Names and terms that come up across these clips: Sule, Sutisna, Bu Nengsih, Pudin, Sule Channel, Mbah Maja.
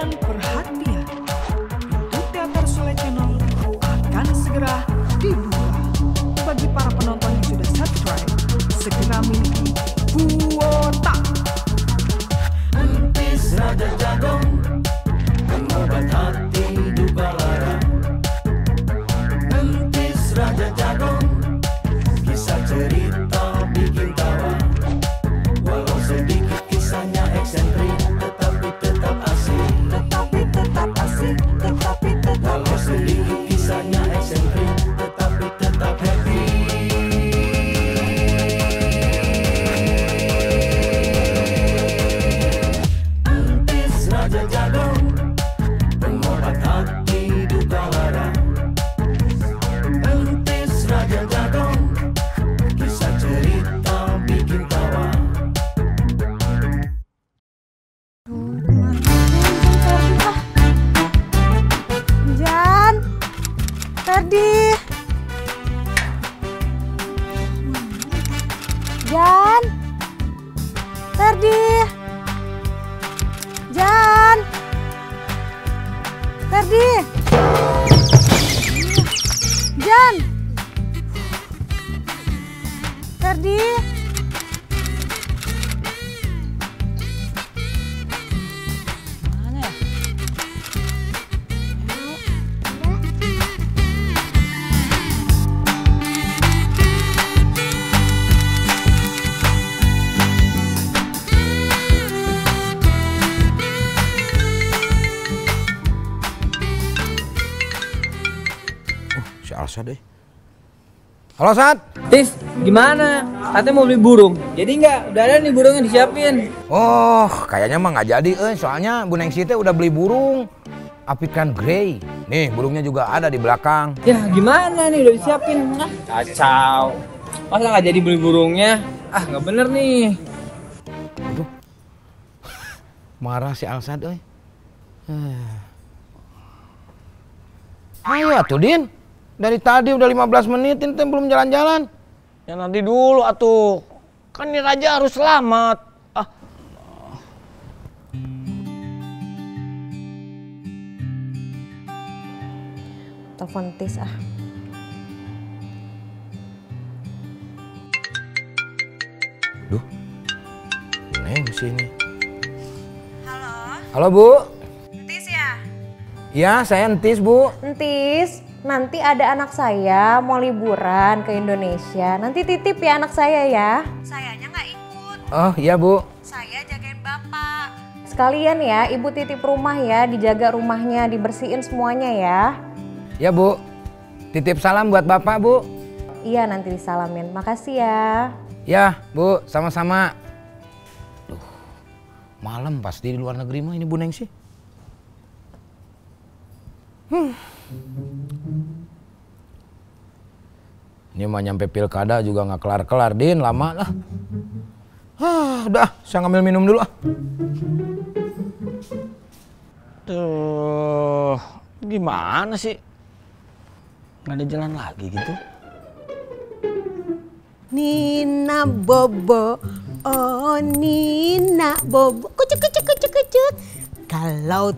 dan perhatian, pintu teater Sule Channel akan segera dibuka. Bagi para penonton yang sudah subscribe, segera miliki kuota. Entis raja jagung, pengobat hati duka lara. Entis raja jagung, kisah cerita bikin tawa. Walau sedikit kisahnya eksentrik, tetapi tetap asik. Walau sedikit kisahnya eksentrik, tetapi tetap happy. Entis raja jagung, pengobat hati duka lara. Entis raja jagung, kisah cerita bikin tawa. Halo Sat. Tis, gimana? Katanya mau beli burung. Jadi nggak? Udah ada nih burungnya disiapin. Oh, kayaknya mah nggak jadi, soalnya Bu Nengsih teh udah beli burung African Grey. Nih, burungnya juga ada di belakang. Ya, gimana nih udah disiapin? Kacau. Masa nggak jadi beli burungnya? Ah, nggak bener nih. Aduh. Marah si Alsat, Ayo atuh, Din. Dari tadi udah 15 menit, ini belum jalan-jalan. Ya nanti dulu atuh. Kan ini raja harus selamat. Ah. Telepon Tis ah. Duh. Neng sini. Halo. Halo, Bu. Entis ya? Iya, saya Entis, Bu. Entis. Nanti ada anak saya mau liburan ke Indonesia. Nanti titip ya anak saya ya. Sayanya nggak ikut. Oh iya Bu. Saya jagain bapak. Sekalian ya ibu titip rumah ya. Dijaga rumahnya, dibersihin semuanya ya. Ya Bu. Titip salam buat bapak Bu. Iya nanti disalamin. Makasih ya. Ya Bu sama-sama. Duh, malam pasti di luar negeri mah ini Bu Nengsih. Ini mah nyampe pilkada juga nggak kelar-kelar, Din, lama lah. Udah, saya ngambil minum dulu ah. Tuh, gimana sih? Nggak ada jalan lagi gitu. Nina bobo, oh Nina bobo, kucuk. Kalau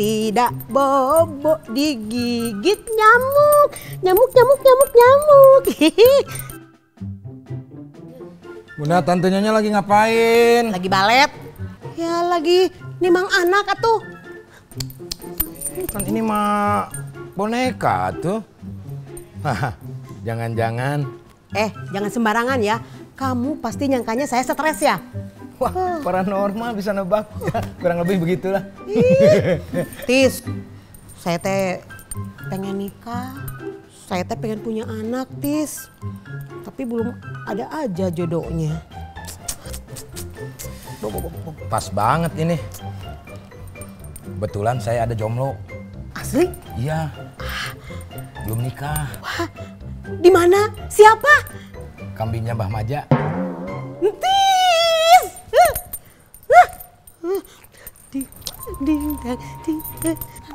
tidak bobo digigit nyamuk. Bunda, tantenya lagi ngapain? Lagi balet. Ya lagi nimang anak atuh. Kan ini mah boneka tuh. Jangan-jangan. Jangan sembarangan ya. Kamu pasti nyangkanya saya stres ya? Wah, paranormal bisa nebak, ya, kurang lebih begitulah. Tis, saya teh pengen nikah, saya teh pengen punya anak, Tis. Tapi belum ada aja jodohnya. Pas banget ini. Kebetulan saya ada jomblo. Asli? Iya. Belum nikah. Wah, di mana? Siapa? Kambingnya Mbah Maja. Ding.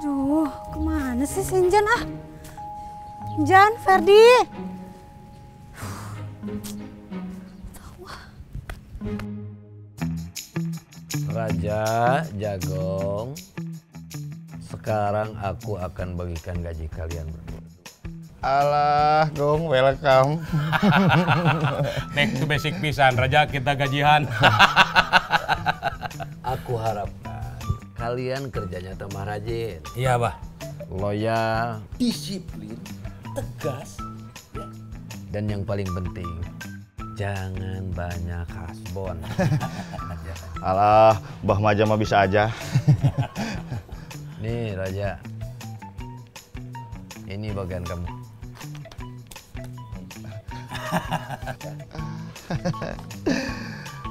Aduh, kemana sih Sinjan ah? Jan, Ferdi. Raja jagung, Sekarang aku akan bagikan gaji kalian berdua. Alah, gong, welcome. Next to basic pisan, Raja, kita gajihan. Aku harapkan kalian kerjanya tambah rajin. Iya, Bah. Loyal, disiplin, tegas, ya. Dan yang paling penting, jangan banyak hasbon. Alah, Mbah Maja mah bisa aja. Nih, Raja. Ini bagian kamu.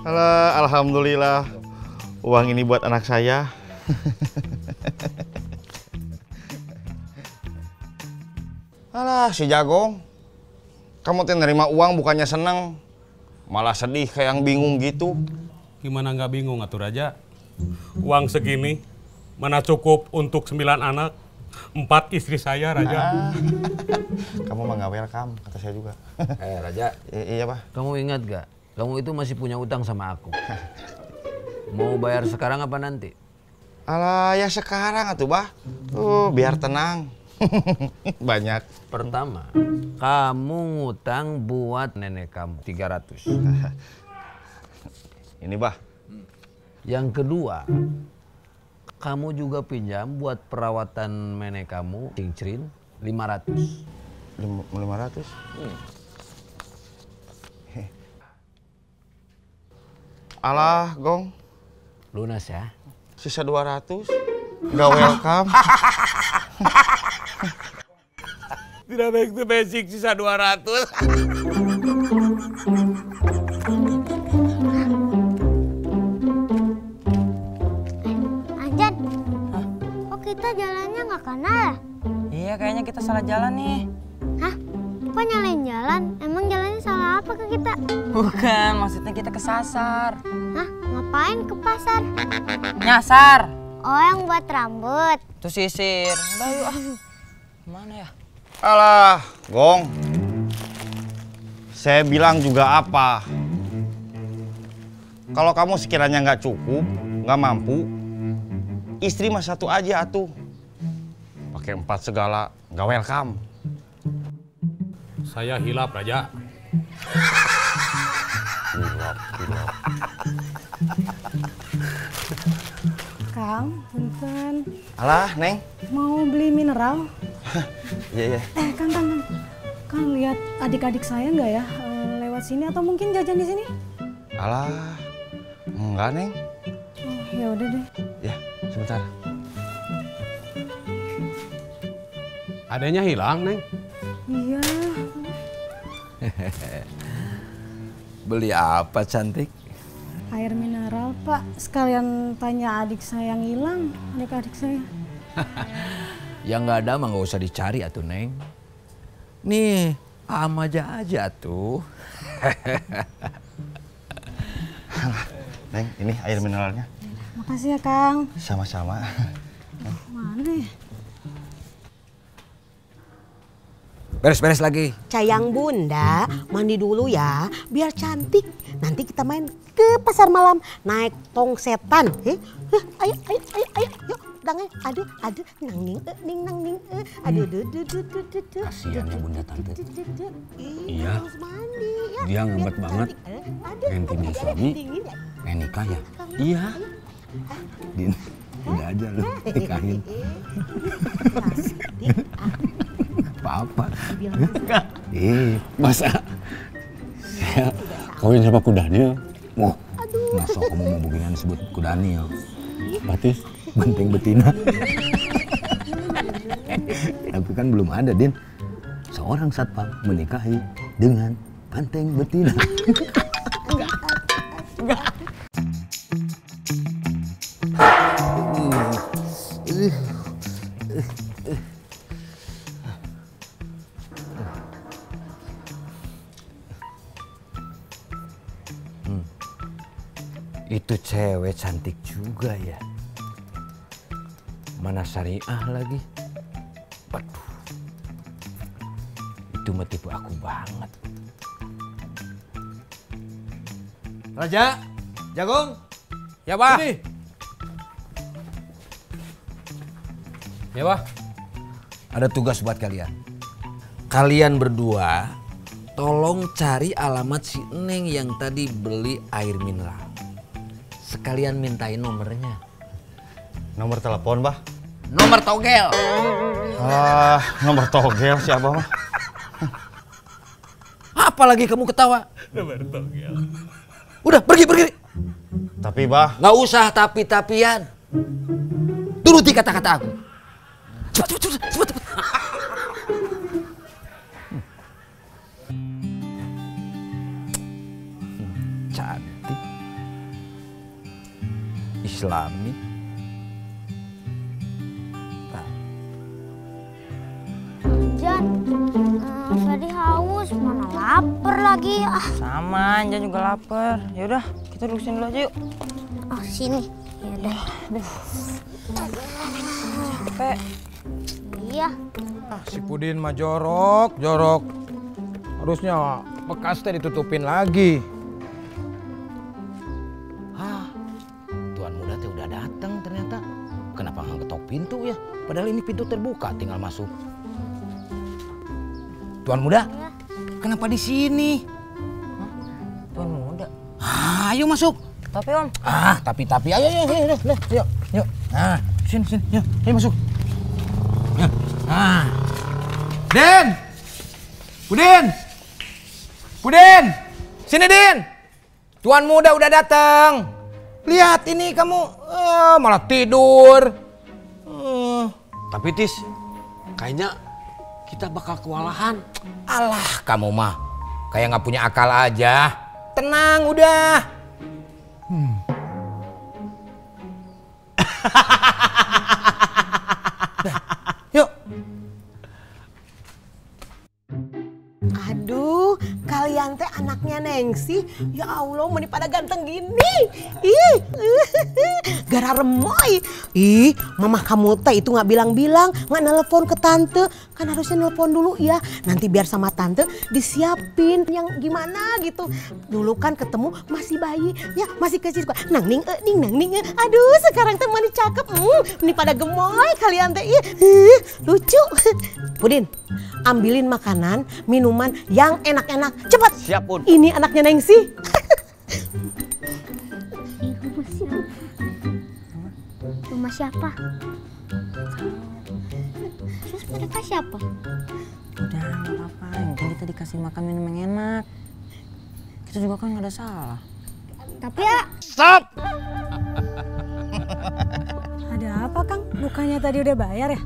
Alah, alhamdulillah. Uang ini buat anak saya. Alah, si Jago. Kamu tuh nerima uang bukannya senang. Malah sedih kayak yang bingung gitu. Gimana nggak bingung, atuh Raja? Uang segini mana cukup untuk 9 anak. 4 istri saya, Raja. Ah. Kamu mah nggak welcome, kata saya juga. Raja. Iya, Pak. Kamu ingat gak? Kamu itu masih punya utang sama aku. Mau bayar sekarang apa nanti? Alah, ya sekarang atuh, Bah. Biar tenang. Banyak. Pertama, kamu ngutang buat nenek kamu 300. Ini, Bah. Yang kedua, kamu juga pinjam buat perawatan nenek kamu, cincin 500. 500? Alah, gong. Lunas ya? Sisa 200. Nggak welcome. Tidak back to basic, sisa 200. Kita jalannya nggak kenal. Iya, kayaknya kita salah jalan nih. Hah? Kok nyalain jalan? Emang jalannya salah apa ke kita? Bukan, maksudnya kita kesasar. Hah? Ngapain ke pasar? Nyasar. Oh, yang buat rambut. Tuh sisir. Udah yuk ah. Mana ya? Alah, gong. Saya bilang juga apa? Kalau kamu sekiranya nggak cukup, nggak mampu, istri mah 1 aja atuh. Pakai 4 segala, nggak welcome. Saya hilap, Raja. Hilap. Kang, punten. Alah, Neng. Mau beli mineral? Iya. Kang. Kang, lihat adik-adik saya nggak ya? Lewat sini atau mungkin jajan di sini? Alah, enggak, Neng. Oh, ya udah deh. Ya. Sebentar. Adanya hilang, Neng. Iya. Beli apa, cantik? Air mineral, Pak. Sekalian tanya adik saya yang hilang, adik-adik saya. Yang nggak ada mah nggak usah dicari atuh, Neng. Nih, ama aja tuh. Neng, ini air mineralnya. Makasih ya, Kang. Sama-sama. Mana ya? Beres-beres lagi. Cayang Bunda, mandi dulu ya. Biar cantik. Nanti kita main ke pasar malam. Naik tong setan. Ayo. Yuk, tangan. Aduh. Nang, ning. Aduh. Kasihan ya Bunda Tante. Iya. Dia ngebet banget. Pengen punya suami. Pengen nikah ya? Iya. Din, udah aja lu nikahin. Apa-apa. Masa saya kawin sama Ku Daniel. Wah, masa kamu mau beginian sebut Ku Daniel. Berarti benteng betina. Tapi kan belum ada, Din. Seorang satpam menikahi dengan benteng betina. Enggak. Itu cewek cantik juga ya. Mana syariah lagi. Waduh. Itu mah tipe aku banget. Raja, Jagung. Ya, Pak. Sini. Ya, Wah. Ada tugas buat kalian. Kalian berdua tolong cari alamat si Neng yang tadi beli air mineral. Sekalian mintain nomornya. Nomor telepon, Bah? Nomor togel. Ah, nomor togel siapa, Bah? Apalagi kamu ketawa? Nomor togel. Udah, pergi, pergi. Tapi, Bah. Nggak usah tapi-tapian. Turuti kata-kata aku. Cepat, cepat, cepat, cepat, cepat. Cantik. Islami. Jan, Fadi haus, mana lapar lagi. Ah. Sama, Jan juga lapar. Yaudah, kita duduk sini dulu aja yuk. Oh, sini. Yaudah. Aduh. Capek. Iya. Ah, si Pudin mah jorok, jorok. Harusnya bekasnya ditutupin lagi. Hah, tuan muda teh udah datang ternyata. Kenapa nggak ketok pintu ya? Padahal ini pintu terbuka, tinggal masuk. Tuan muda, ya. Kenapa di sini? Hah? Tuan muda. Ah, ayo masuk. Tapi Om. Ah, tapi ayo, ayo, ayo, ayo, ayo, yuk. Nah, sini, sini, yuk, ayo masuk. Nah, Den, Pudin, Pudin, sini Din. Tuan muda udah datang. Lihat ini kamu malah tidur. Tapi Tis, kayaknya kita bakal kewalahan. Alah kamu mah, kayak nggak punya akal aja. Tenang udah. Nah, yuk. Aduh, kalian teh anaknya Nengsih. Ya Allah, meni pada ganteng gini. Ih, gara remoy. Ih, mama kamu teh itu nggak bilang-bilang, nggak nelpon ke tante. Kan harusnya nelpon dulu ya. Nanti biar sama tante disiapin yang gimana gitu. Dulu kan ketemu masih bayi, ya masih kecil. Nang ning, ning, nang ning. Aduh, sekarang teh meni cakep. Meni pada gemoy kalian teh. Ih, lucu. Pudin, ambilin makanan, minuman yang enak-enak. Cepat. Siap, Bun. Ini anaknya Nengsih. Rumah siapa? Terus mereka siapa? Udah, nggak apa-apa. Mungkin kita dikasih makan minum yang enak. Kita juga kan nggak ada salah. Tapi ya... Stop! Ada apa, Kang? Bukannya tadi udah bayar ya?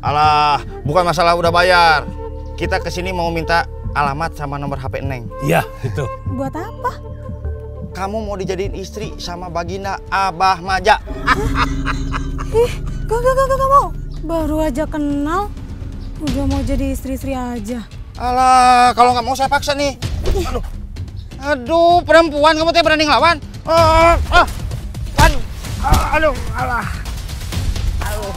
Alah, bukan masalah udah bayar. Kita kesini mau minta alamat sama nomor HP Neng. Iya, itu. Buat apa? Kamu mau dijadiin istri sama baginda Abah Maja. Ih, gak mau. Baru aja kenal, udah mau jadi istri-istri aja. Alah, kalau nggak mau saya paksa nih. Aduh, aduh perempuan kamu teh berani ngelawan. Aduh, alah. Aduh.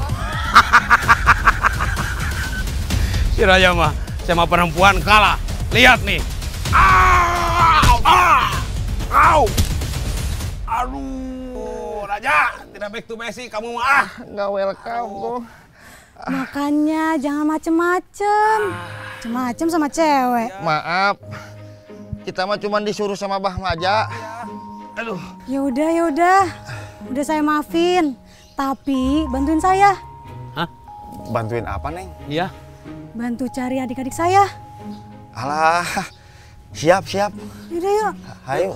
Si Raja mah. Sama perempuan kalah. Lihat nih. Au. Aduh, Raja, tidak back to Messi kamu mah. Enggak welcome kok. Makanya jangan macem-macem. Macem-macem sama cewek. Maaf. Kita mah cuma disuruh sama Mbah Maja. Aduh. Ya udah. Udah saya maafin. Tapi bantuin saya. Hah? Bantuin apa, Neng? Iya. Bantu cari adik-adik saya. Alah, siap. Yaudah yuk. Ayo.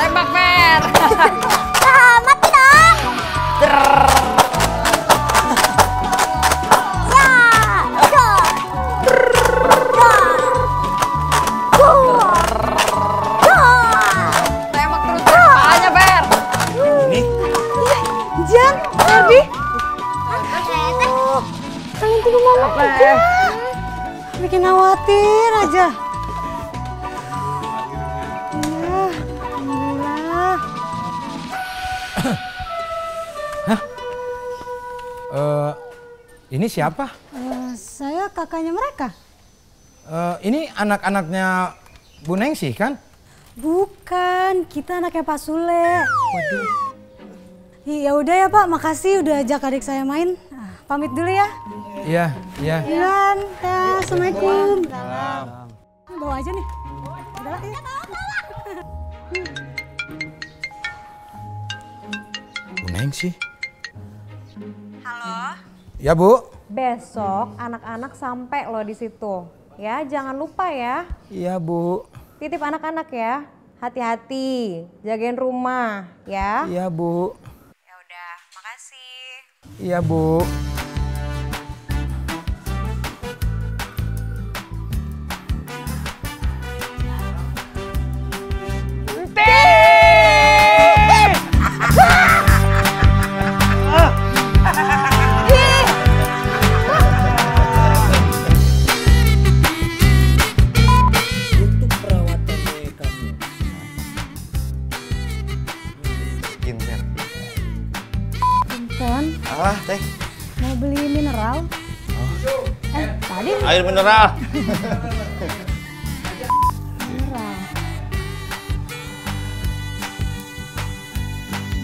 Tembak Fer. Mati dong. Tembak terus kepalanya Fer. Ini. Jang, Abi. Kalian tunggu mama aja. Bikin khawatir aja. Ini siapa? Saya kakaknya mereka. Ini anak-anaknya Bu Nengsih kan? Bukan, kita anaknya Pak Sule. Waduh. Ya udah ya Pak, makasih udah ajak adik saya main. Pamit dulu ya. Iya, iya. Ilan, ya, assalamualaikum. Salam. Bawa aja nih. Bawa aja. Bu Nengsih. Halo. Ya Bu. Besok anak-anak sampai lo di situ, ya jangan lupa ya. Iya Bu. Titip anak-anak ya, hati-hati, jagain rumah, ya. Iya Bu. Ya udah, makasih. Iya Bu. Alah Teh. Mau beli mineral? Oh. Tadi. Air mineral. Mineral.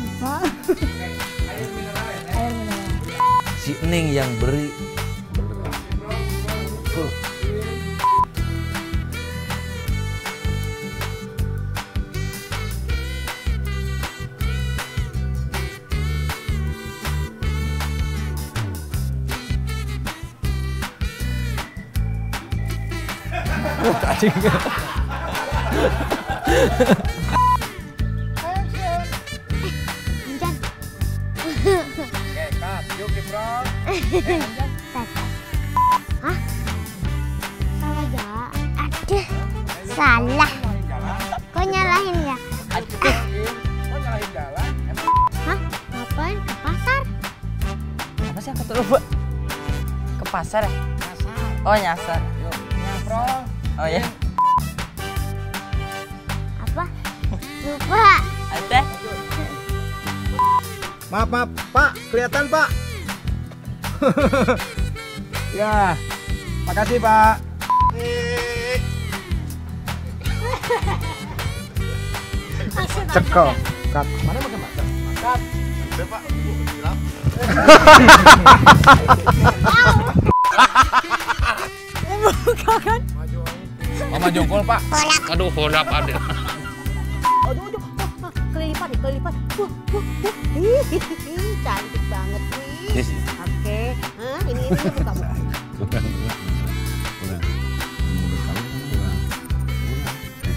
Apa? Air mineral. Air mineral. Si Neng yang beri. Aduh, salah. Kok nyalahin ya? Aduh, kok nyalahin jalan? Hah? Ngapain ke pasar? Apa sih aku terlupa? Ke pasar ya? Oh nyasar. Oh ya. Apa? Lupa. Ada. Maaf, maaf, Pak. Kelihatan, Pak. Ya. Makasih, Pak. Cekok. Kat. Mana pakai masker? Kat. Udah, Pak. Siap. Bukan kan? Mama jongkol Pak. Aduh, holap ada. Aduh, kelipat nih, kelipat. Ih, cantik banget nih. Oke, ini buka buka. Bukan, bukan. Menurut kamu bukan.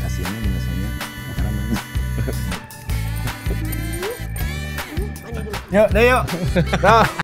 Kasiannya biasanya karena mana? Yuk, deh yuk.